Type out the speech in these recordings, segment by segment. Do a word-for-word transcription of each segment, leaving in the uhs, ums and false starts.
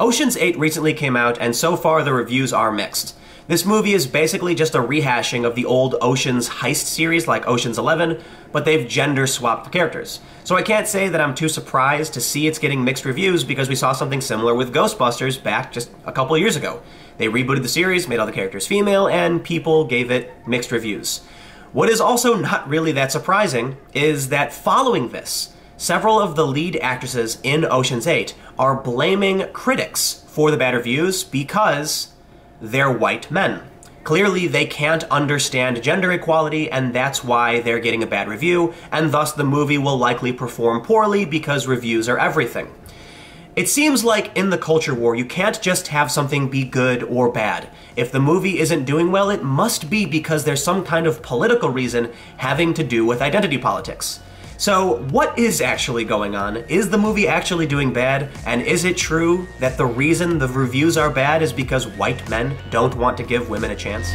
Ocean's eight recently came out, and so far the reviews are mixed. This movie is basically just a rehashing of the old Ocean's heist series like Ocean's eleven, but they've gender-swapped the characters. So I can't say that I'm too surprised to see it's getting mixed reviews, because we saw something similar with Ghostbusters back just a couple years ago. They rebooted the series, made all the characters female, and people gave it mixed reviews. What is also not really that surprising is that following this, several of the lead actresses in Ocean's eight are blaming critics for the bad reviews because they're white men. Clearly, they can't understand gender equality, and that's why they're getting a bad review, and thus the movie will likely perform poorly because reviews are everything. It seems like in the culture war, you can't just have something be good or bad. If the movie isn't doing well, it must be because there's some kind of political reason having to do with identity politics. So, what is actually going on? Is the movie actually doing bad? And is it true that the reason the reviews are bad is because white men don't want to give women a chance?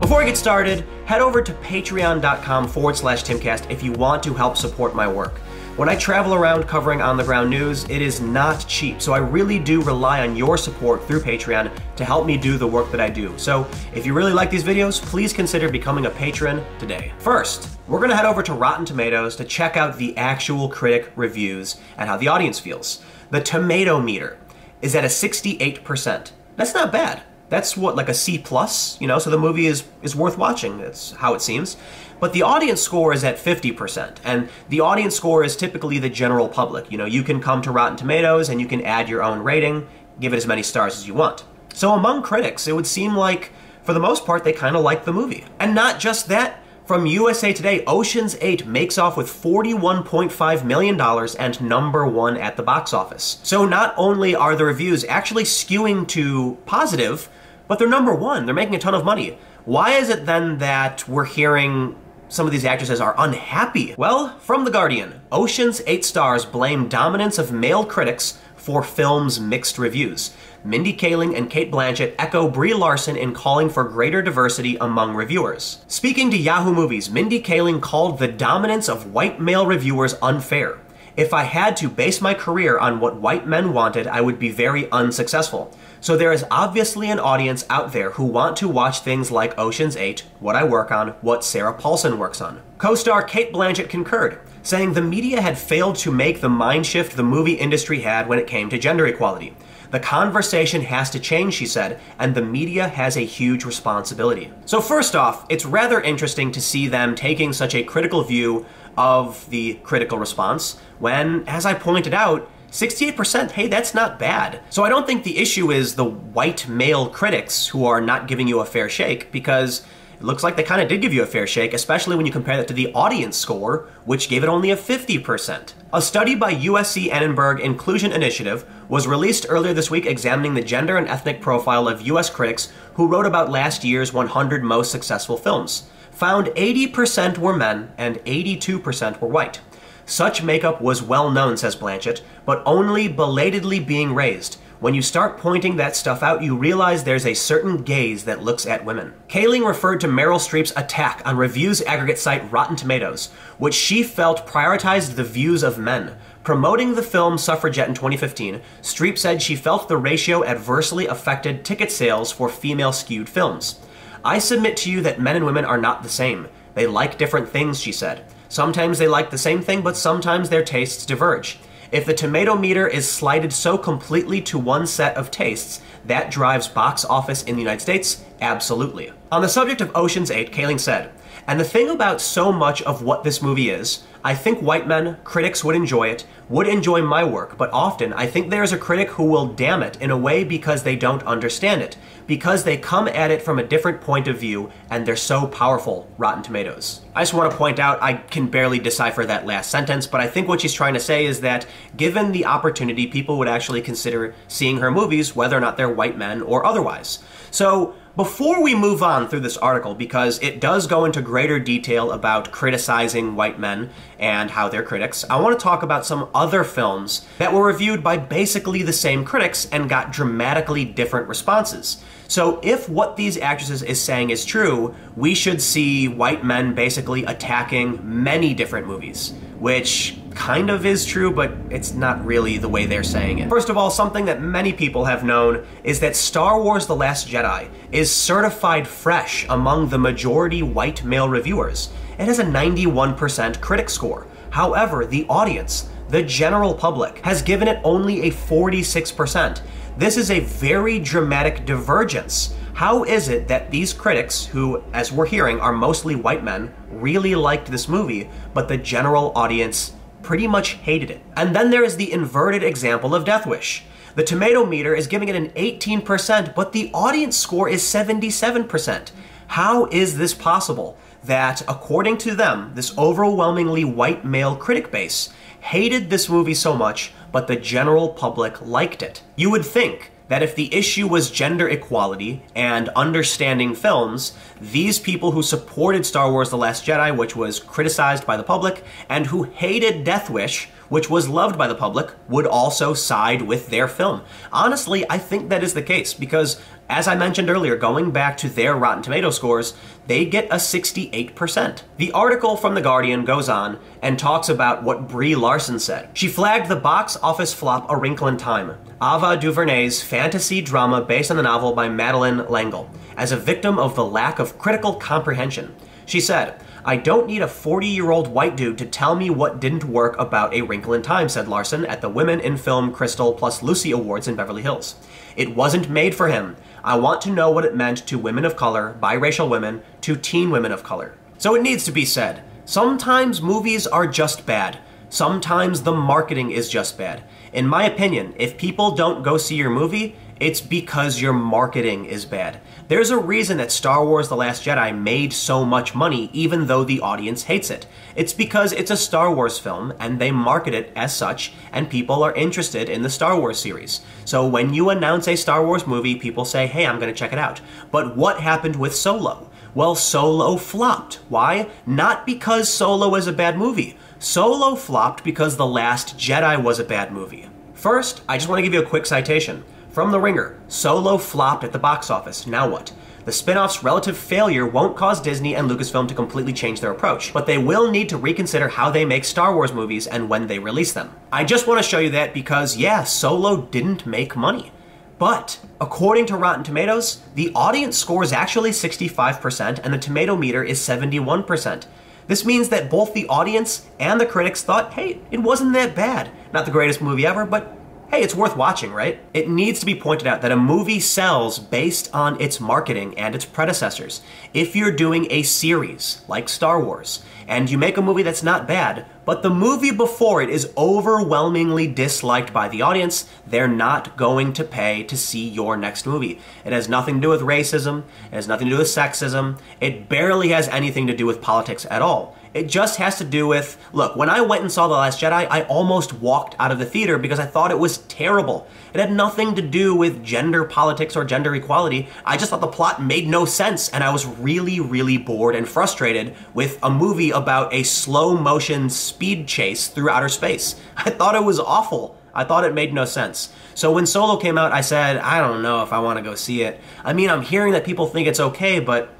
Before I get started, head over to patreon.com forward slash timcast if you want to help support my work. When I travel around covering on-the-ground news, it is not cheap, so I really do rely on your support through Patreon to help me do the work that I do. So if you really like these videos, please consider becoming a patron today. First, we're gonna head over to Rotten Tomatoes to check out the actual critic reviews and how the audience feels. The tomato meter is at a sixty-eight percent. That's not bad. That's what, like a C plus, you know, so the movie is, is worth watching, that's how it seems. But the audience score is at fifty percent, and the audience score is typically the general public. You know, you can come to Rotten Tomatoes and you can add your own rating, give it as many stars as you want. So among critics, it would seem like, for the most part, they kind of like the movie. And not just that, from U S A Today, Ocean's eight makes off with forty-one point five million dollars and number one at the box office. So not only are the reviews actually skewing to positive, but they're number one. They're making a ton of money. Why is it then that we're hearing some of these actresses are unhappy? Well, from The Guardian, Ocean's eight stars blame dominance of male critics for film's mixed reviews. Mindy Kaling and Cate Blanchett echo Brie Larson in calling for greater diversity among reviewers. Speaking to Yahoo! Movies, Mindy Kaling called the dominance of white male reviewers unfair. If I had to base my career on what white men wanted, I would be very unsuccessful. So there is obviously an audience out there who want to watch things like Ocean's eight, what I work on, what Sarah Paulson works on. Co-star Cate Blanchett concurred, saying the media had failed to make the mind shift the movie industry had when it came to gender equality. The conversation has to change, she said, and the media has a huge responsibility. So first off, it's rather interesting to see them taking such a critical view of the critical response when, as I pointed out, sixty-eight percent, hey, that's not bad. So I don't think the issue is the white male critics who are not giving you a fair shake, because it looks like they kind of did give you a fair shake, especially when you compare that to the audience score, which gave it only a fifty percent. A study by U S C Annenberg Inclusion Initiative was released earlier this week examining the gender and ethnic profile of U S critics who wrote about last year's one hundred most successful films. Found eighty percent were men and eighty-two percent were white. Such makeup was well known, says Blanchett, but only belatedly being raised. When you start pointing that stuff out, you realize there's a certain gaze that looks at women. Kaling referred to Meryl Streep's attack on reviews aggregate site Rotten Tomatoes, which she felt prioritized the views of men. Promoting the film Suffragette in twenty fifteen, Streep said she felt the ratio adversely affected ticket sales for female-skewed films. I submit to you that men and women are not the same. They like different things, she said. Sometimes they like the same thing, but sometimes their tastes diverge. If the tomato meter is slighted so completely to one set of tastes, that drives box office in the United States? Absolutely. On the subject of Ocean's eight, Kaling said, and the thing about so much of what this movie is, I think white men, critics would enjoy it, would enjoy my work, but often I think there is a critic who will damn it in a way because they don't understand it, because they come at it from a different point of view, and they're so powerful, Rotten Tomatoes. I just want to point out, I can barely decipher that last sentence, but I think what she's trying to say is that given the opportunity, people would actually consider seeing her movies, whether or not they're white men or otherwise. So before we move on through this article, because it does go into greater detail about criticizing white men and how they're critics, I want to talk about some other films that were reviewed by basically the same critics and got dramatically different responses. So if what these actresses is saying is true, we should see white men basically attacking many different movies, which kind of is true, but it's not really the way they're saying it. First of all, something that many people have known is that Star Wars The Last Jedi is certified fresh among the majority white male reviewers. It has a ninety-one percent critic score. However, the audience, the general public, has given it only a forty-six percent. This is a very dramatic divergence. How is it that these critics, who, as we're hearing, are mostly white men, really liked this movie, but the general audience pretty much hated it? And then there is the inverted example of Death Wish. The tomato meter is giving it an eighteen percent, but the audience score is seventy-seven percent. How is this possible that, according to them, this overwhelmingly white male critic base hated this movie so much, but the general public liked it? You would think that if the issue was gender equality and understanding films, these people who supported Star Wars The Last Jedi, which was criticized by the public, and who hated Death Wish, which was loved by the public, would also side with their film. Honestly, I think that is the case because, as I mentioned earlier, going back to their Rotten Tomatoes scores, they get a sixty-eight percent. The article from The Guardian goes on and talks about what Brie Larson said. She flagged the box office flop A Wrinkle in Time, Ava DuVernay's fantasy drama based on the novel by Madeleine L'Engle, as a victim of the lack of critical comprehension. She said, "I don't need a forty-year-old white dude to tell me what didn't work about A Wrinkle in Time," said Larson at the Women in Film Crystal Plus Lucy Awards in Beverly Hills. "It wasn't made for him. I want to know what it meant to women of color, biracial women, to teen women of color." So it needs to be said, sometimes movies are just bad. Sometimes the marketing is just bad. In my opinion, if people don't go see your movie, it's because your marketing is bad. There's a reason that Star Wars The Last Jedi made so much money even though the audience hates it. It's because it's a Star Wars film and they market it as such, and people are interested in the Star Wars series. So when you announce a Star Wars movie, people say, "Hey, I'm gonna check it out." But what happened with Solo? Well, Solo flopped. Why? Not because Solo is a bad movie. Solo flopped because The Last Jedi was a bad movie. First, I just want to give you a quick citation. From The Ringer, "Solo flopped at the box office. Now what? The spin-off's relative failure won't cause Disney and Lucasfilm to completely change their approach, but they will need to reconsider how they make Star Wars movies and when they release them." I just want to show you that because, yeah, Solo didn't make money. But according to Rotten Tomatoes, the audience score is actually sixty-five percent and the tomato meter is seventy-one percent. This means that both the audience and the critics thought, hey, it wasn't that bad. Not the greatest movie ever, but hey, it's worth watching, right? It needs to be pointed out that a movie sells based on its marketing and its predecessors. If you're doing a series, like Star Wars, and you make a movie that's not bad, but the movie before it is overwhelmingly disliked by the audience, they're not going to pay to see your next movie. It has nothing to do with racism, it has nothing to do with sexism, it barely has anything to do with politics at all. It just has to do with, look, when I went and saw The Last Jedi, I almost walked out of the theater because I thought it was terrible. It had nothing to do with gender politics or gender equality. I just thought the plot made no sense, and I was really, really bored and frustrated with a movie about a slow-motion speed chase through outer space. I thought it was awful. I thought it made no sense. So when Solo came out, I said, I don't know if I want to go see it. I mean, I'm hearing that people think it's okay, but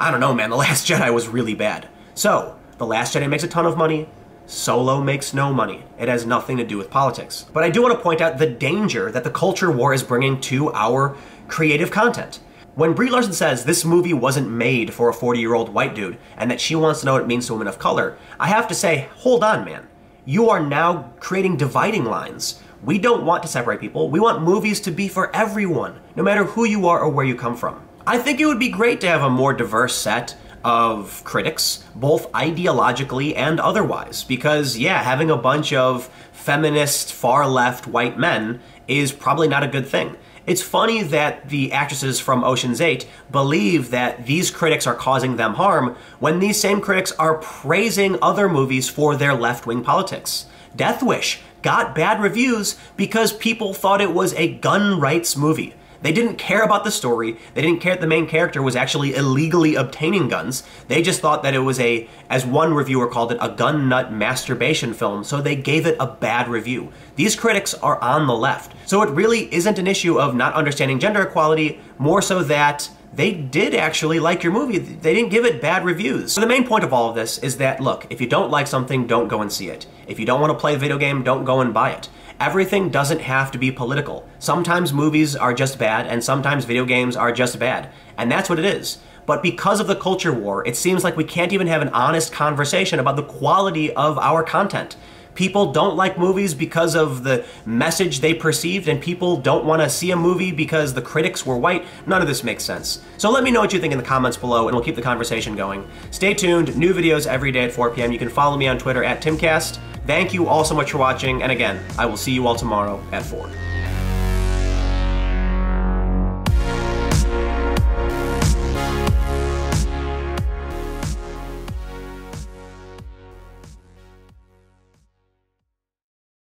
I don't know, man. The Last Jedi was really bad. So The Last Jedi makes a ton of money, Solo makes no money. It has nothing to do with politics. But I do want to point out the danger that the culture war is bringing to our creative content. When Brie Larson says this movie wasn't made for a forty-year-old white dude and that she wants to know what it means to women of color, I have to say, hold on, man. You are now creating dividing lines. We don't want to separate people. We want movies to be for everyone, no matter who you are or where you come from. I think it would be great to have a more diverse set of critics, both ideologically and otherwise, because yeah, having a bunch of feminist, far-left white men is probably not a good thing. It's funny that the actresses from Ocean's eight believe that these critics are causing them harm when these same critics are praising other movies for their left-wing politics. Death Wish got bad reviews because people thought it was a gun rights movie. They didn't care about the story. They didn't care that the main character was actually illegally obtaining guns. They just thought that it was a, as one reviewer called it, a gun nut masturbation film, so they gave it a bad review. These critics are on the left. So it really isn't an issue of not understanding gender equality, more so that they did actually like your movie. They didn't give it bad reviews. So the main point of all of this is that, look, if you don't like something, don't go and see it. If you don't want to play a video game, don't go and buy it. Everything doesn't have to be political. Sometimes movies are just bad, and sometimes video games are just bad. And that's what it is. But because of the culture war, it seems like we can't even have an honest conversation about the quality of our content. People don't like movies because of the message they perceived, and people don't want to see a movie because the critics were white. None of this makes sense. So let me know what you think in the comments below, and we'll keep the conversation going. Stay tuned. New videos every day at four p m You can follow me on Twitter at Timcast. Thank you all so much for watching, and again, I will see you all tomorrow at four.